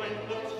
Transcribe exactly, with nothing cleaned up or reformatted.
Mein Gott.